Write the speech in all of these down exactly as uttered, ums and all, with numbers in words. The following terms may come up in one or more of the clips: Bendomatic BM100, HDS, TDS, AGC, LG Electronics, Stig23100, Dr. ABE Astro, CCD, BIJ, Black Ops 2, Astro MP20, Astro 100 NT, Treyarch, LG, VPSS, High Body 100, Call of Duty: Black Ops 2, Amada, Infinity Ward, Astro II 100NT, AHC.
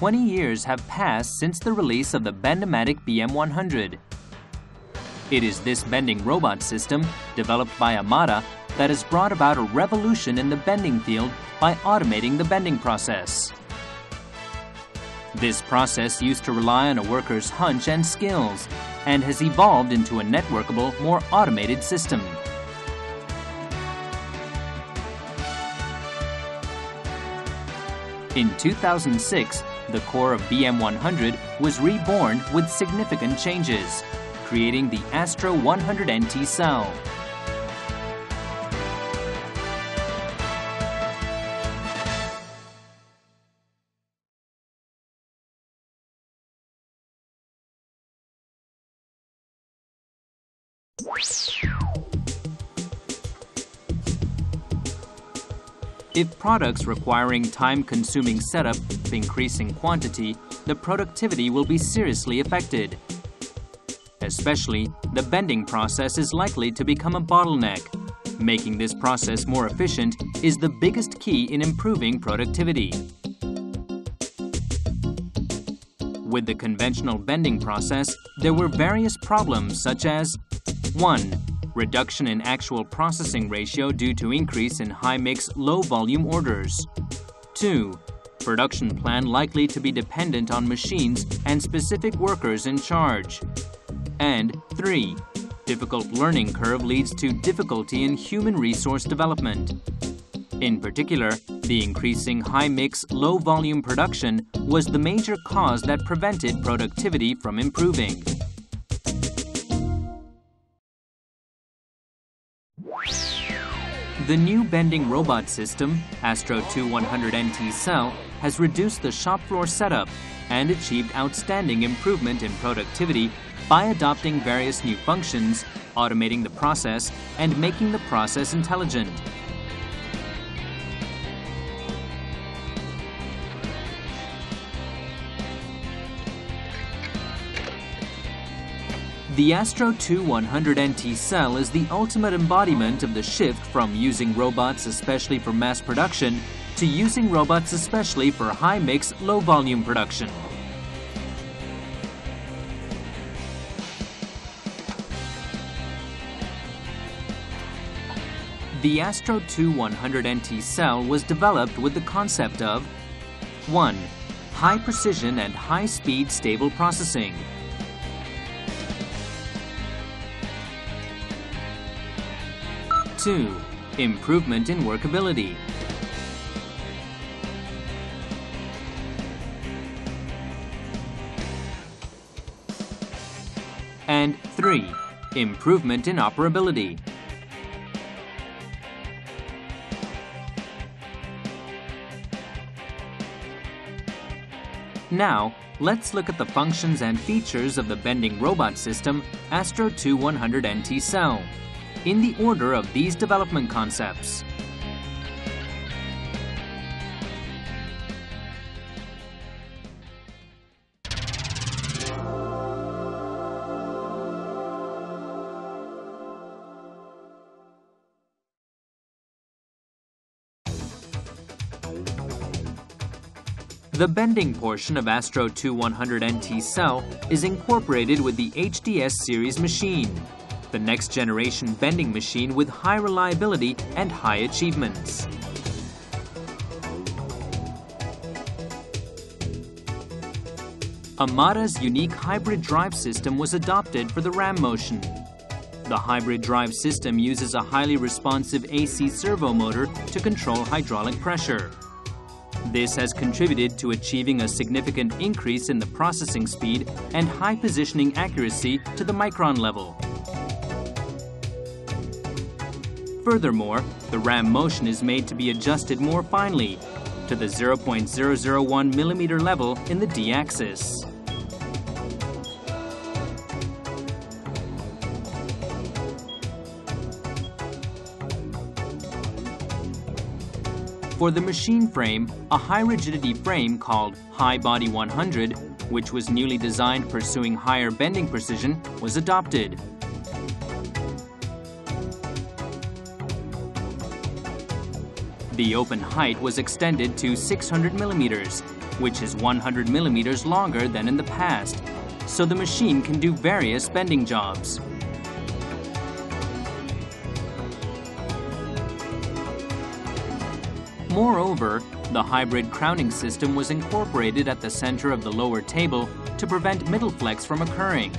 twenty years have passed since the release of the Bendomatic B M one hundred. It is this bending robot system, developed by Amada, that has brought about a revolution in the bending field by automating the bending process. This process used to rely on a worker's hunch and skills, and has evolved into a networkable, more automated system. In two thousand six, the core of B M one hundred was reborn with significant changes, creating the Astro one hundred N T cell. If products requiring time-consuming setup increase in quantity, the productivity will be seriously affected. Especially, the bending process is likely to become a bottleneck. Making this process more efficient is the biggest key in improving productivity. With the conventional bending process, there were various problems such as one. Reduction in actual processing ratio due to increase in high-mix, low-volume orders. two. Production plan likely to be dependent on machines and specific workers in charge. And three. Difficult learning curve leads to difficulty in human resource development. In particular, the increasing high-mix, low-volume production was the major cause that prevented productivity from improving. The new bending robot system, Astro two one hundred N T cell, has reduced the shop floor setup and achieved outstanding improvement in productivity by adopting various new functions, automating the process, and making the process intelligent. The Astro two one hundred N T cell is the ultimate embodiment of the shift from using robots especially for mass production to using robots especially for high-mix, low-volume production. The Astro two one hundred N T cell was developed with the concept of one. High precision and high-speed stable processing. two. Improvement in workability. And three. Improvement in operability. Now, let's look at the functions and features of the bending robot system, Astro two one hundred N T cell, in the order of these development concepts. The bending portion of Astro two one hundred N T cell is incorporated with the H D S series machine, the next-generation bending machine with high reliability and high achievements. Amada's unique hybrid drive system was adopted for the RAM motion. The hybrid drive system uses a highly responsive A C servo motor to control hydraulic pressure. This has contributed to achieving a significant increase in the processing speed and high positioning accuracy to the micron level. Furthermore, the RAM motion is made to be adjusted more finely to the zero point zero zero one millimeter level in the D-axis. For the machine frame, a high rigidity frame called High Body one hundred, which was newly designed pursuing higher bending precision, was adopted. The open height was extended to six hundred millimeters, which is one hundred millimeters longer than in the past, so the machine can do various bending jobs. Moreover, the hybrid crowning system was incorporated at the center of the lower table to prevent middle flex from occurring.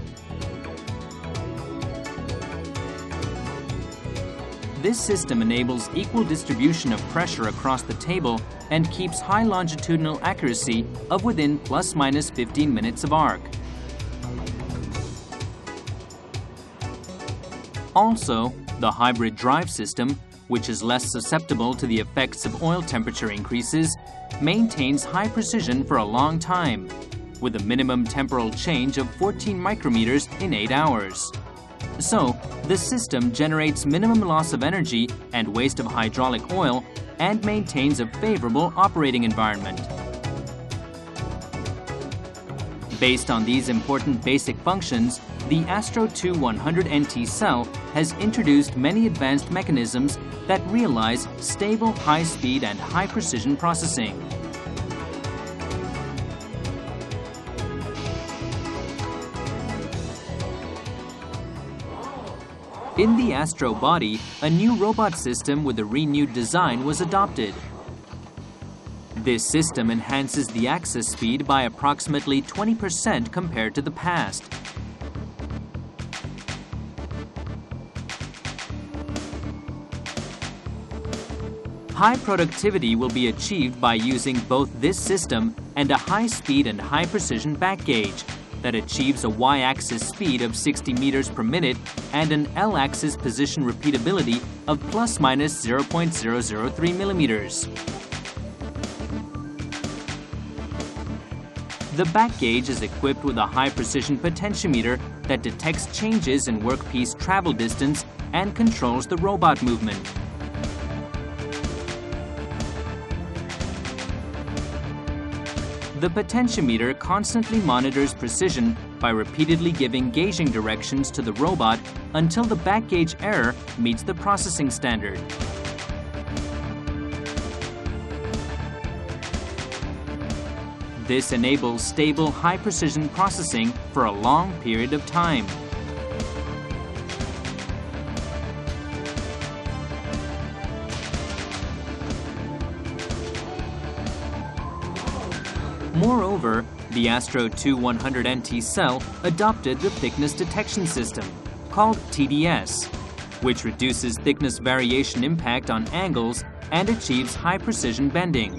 This system enables equal distribution of pressure across the table and keeps high longitudinal accuracy of within plus minus fifteen minutes of arc. Also, the hybrid drive system, which is less susceptible to the effects of oil temperature increases, maintains high precision for a long time, with a minimum temporal change of fourteen micrometers in eight hours. So, the system generates minimum loss of energy and waste of hydraulic oil and maintains a favorable operating environment. Based on these important basic functions, the Astro two one hundred N T cell has introduced many advanced mechanisms that realize stable, high-speed and high-precision processing. In the Astro body, a new robot system with a renewed design was adopted. This system enhances the access speed by approximately twenty percent compared to the past. High productivity will be achieved by using both this system and a high-speed and high-precision back gauge that achieves a y-axis speed of sixty meters per minute and an l-axis position repeatability of plus minus zero point zero zero three millimeters. The back gauge is equipped with a high-precision potentiometer that detects changes in workpiece travel distance and controls the robot movement. The potentiometer constantly monitors precision by repeatedly giving gauging directions to the robot until the back gauge error meets the processing standard. This enables stable, high-precision processing for a long period of time. Moreover, the Astro two one hundred N T cell adopted the thickness detection system, called T D S, which reduces thickness variation impact on angles and achieves high-precision bending.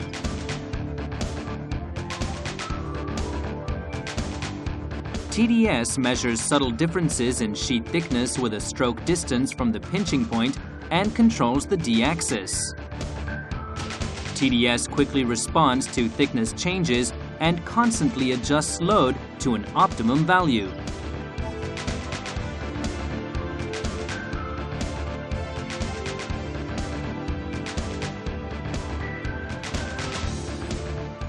T D S measures subtle differences in sheet thickness with a stroke distance from the pinching point and controls the d-axis. T D S quickly responds to thickness changes and constantly adjusts load to an optimum value.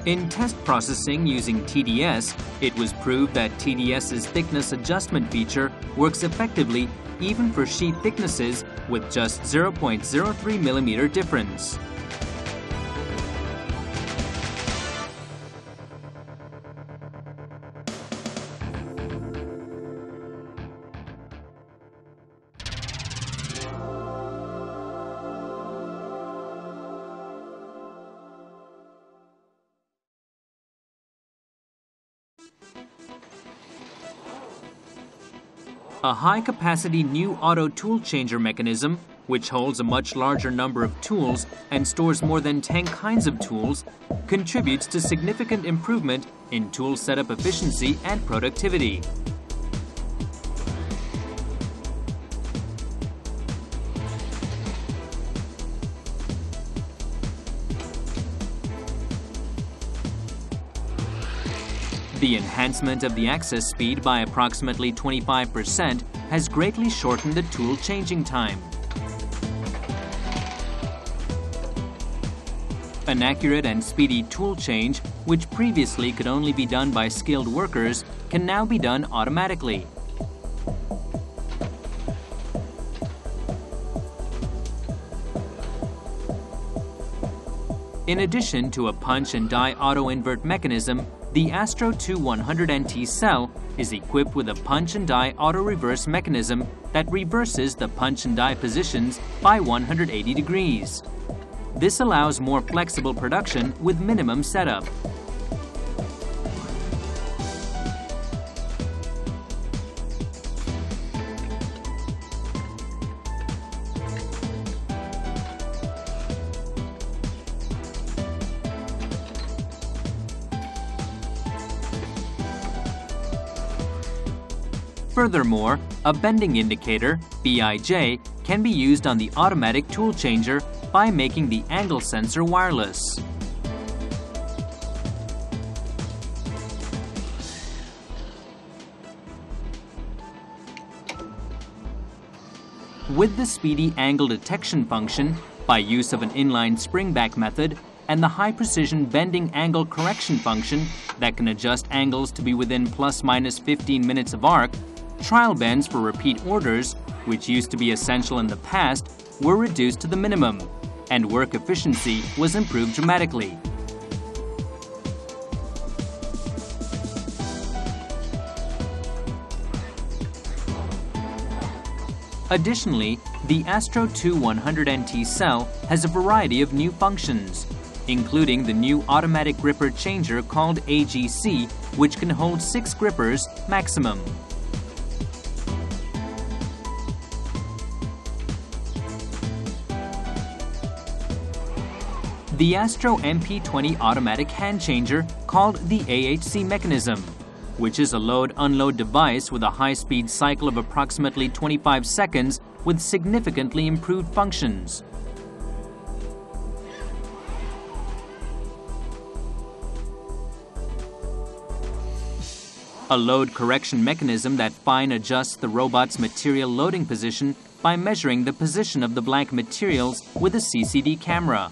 In test processing using T D S, it was proved that TDS's thickness adjustment feature works effectively even for sheet thicknesses with just zero point zero three millimeter difference. A high-capacity new auto tool changer mechanism, which holds a much larger number of tools and stores more than ten kinds of tools, contributes to significant improvement in tool setup efficiency and productivity. The enhancement of the access speed by approximately twenty-five percent has greatly shortened the tool changing time. An accurate and speedy tool change, which previously could only be done by skilled workers, can now be done automatically. In addition to a punch and die auto-invert mechanism, the Astro two one hundred N T cell is equipped with a punch and die auto-reverse mechanism that reverses the punch and die positions by one hundred eighty degrees. This allows more flexible production with minimum setup. Furthermore, a bending indicator, B I J, can be used on the automatic tool changer by making the angle sensor wireless. With the speedy angle detection function, by use of an inline springback method, and the high-precision bending angle correction function that can adjust angles to be within plus minus fifteen minutes of arc, trial bends for repeat orders, which used to be essential in the past, were reduced to the minimum, and work efficiency was improved dramatically. Additionally, the Astro two one hundred N T cell has a variety of new functions, including the new automatic gripper changer called A G C, which can hold six grippers maximum. The Astro M P twenty automatic hand changer, called the A H C mechanism, which is a load-unload device with a high-speed cycle of approximately twenty-five seconds with significantly improved functions. A load correction mechanism that fine adjusts the robot's material loading position by measuring the position of the blank materials with a C C D camera.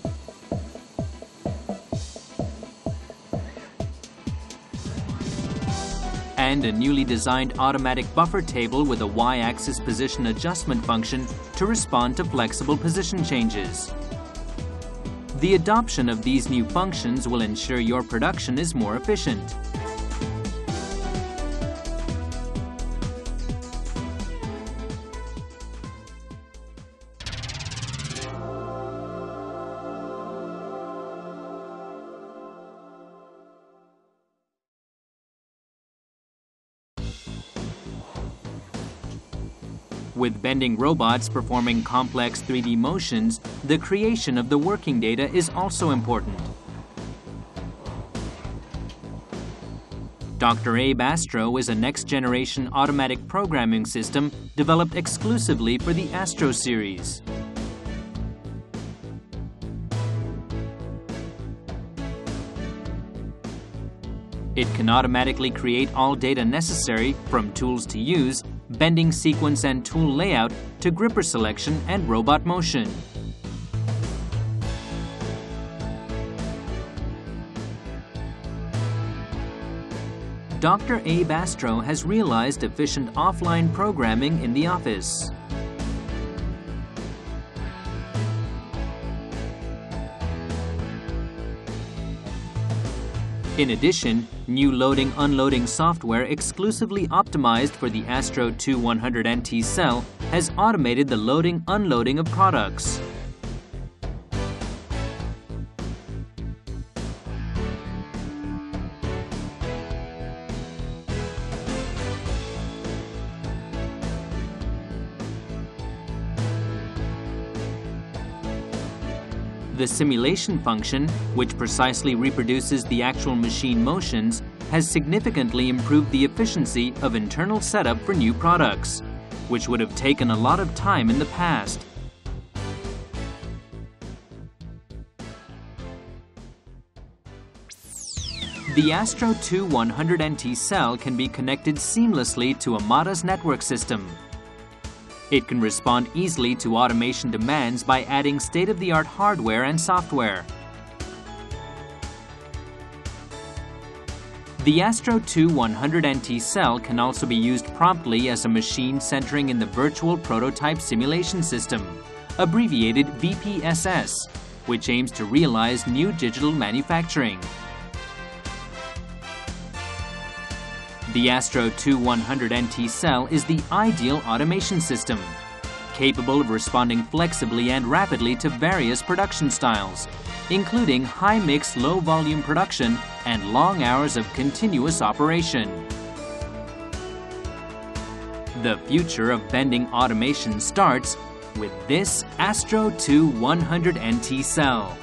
And a newly designed automatic buffer table with a Y-axis position adjustment function to respond to flexible position changes. The adoption of these new functions will ensure your production is more efficient. With bending robots performing complex three D motions, the creation of the working data is also important. Doctor A B E Astro is a next-generation automatic programming system developed exclusively for the Astro series. It can automatically create all data necessary, from tools to use, bending sequence and tool layout, to gripper selection and robot motion. Doctor A B E Astro has realized efficient offline programming in the office. In addition, new loading-unloading software exclusively optimized for the Astro two one hundred N T cell has automated the loading-unloading of products. The simulation function, which precisely reproduces the actual machine motions, has significantly improved the efficiency of internal setup for new products, which would have taken a lot of time in the past. The Astro two one hundred N T cell can be connected seamlessly to Amada's network system. It can respond easily to automation demands by adding state-of-the-art hardware and software. The Astro two one hundred N T cell can also be used promptly as a machine centering in the Virtual Prototype Simulation System, abbreviated V P S S, which aims to realize new digital manufacturing. The Astro two one hundred N T cell is the ideal automation system, capable of responding flexibly and rapidly to various production styles, including high-mix, low-volume production and long hours of continuous operation. The future of bending automation starts with this Astro two one hundred N T cell.